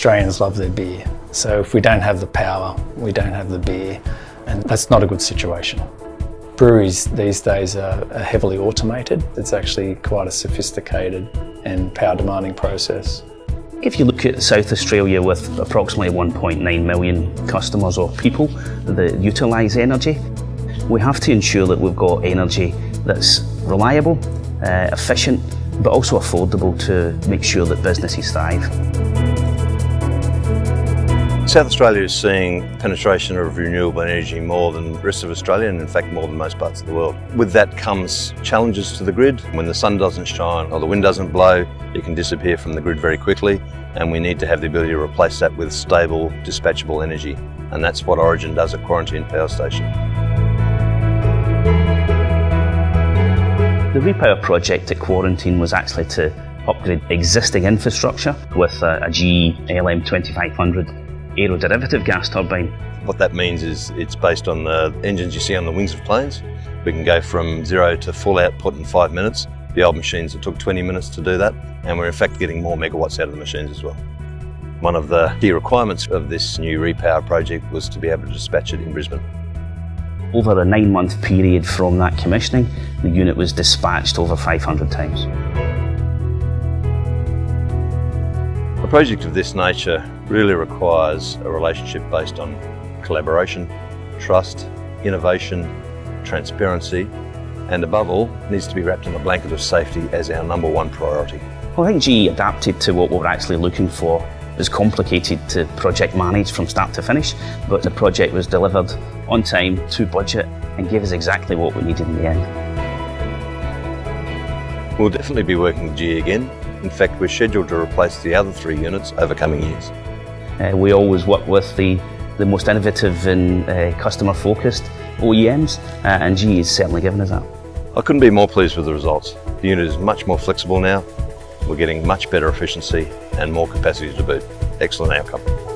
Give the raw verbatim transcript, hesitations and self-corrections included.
Australians love their beer. So if we don't have the power, we don't have the beer, and that's not a good situation. Breweries these days are heavily automated. It's actually quite a sophisticated and power demanding process. If you look at South Australia with approximately one point nine million customers or people that utilise energy, we have to ensure that we've got energy that's reliable, uh, efficient, but also affordable to make sure that businesses thrive. South Australia is seeing penetration of renewable energy more than the rest of Australia, and in fact more than most parts of the world. With that comes challenges to the grid. When the sun doesn't shine or the wind doesn't blow, you can disappear from the grid very quickly, and we need to have the ability to replace that with stable, dispatchable energy. And that's what Origin does at Quarantine Power Station. The repower project at Quarantine was actually to upgrade existing infrastructure with a, a G E L M twenty-five hundred aeroderivative gas turbine. What that means is it's based on the engines you see on the wings of planes. We can go from zero to full output in five minutes. The old machines, it took twenty minutes to do that, and we're in fact getting more megawatts out of the machines as well. One of the key requirements of this new repower project was to be able to dispatch it in Brisbane. Over a nine-month period from that commissioning, the unit was dispatched over five hundred times. A project of this nature really requires a relationship based on collaboration, trust, innovation, transparency, and above all, needs to be wrapped in a blanket of safety as our number one priority. Well, I think G E adapted to what we're actually looking for. It was complicated to project manage from start to finish, but the project was delivered on time, to budget, and gave us exactly what we needed in the end. We'll definitely be working with G E again. In fact, we're scheduled to replace the other three units over coming years. Uh, we always work with the, the most innovative and uh, customer-focused O E Ms, uh, and G E has certainly given us that. I couldn't be more pleased with the results. The unit is much more flexible now. We're getting much better efficiency and more capacity to boot. Excellent outcome.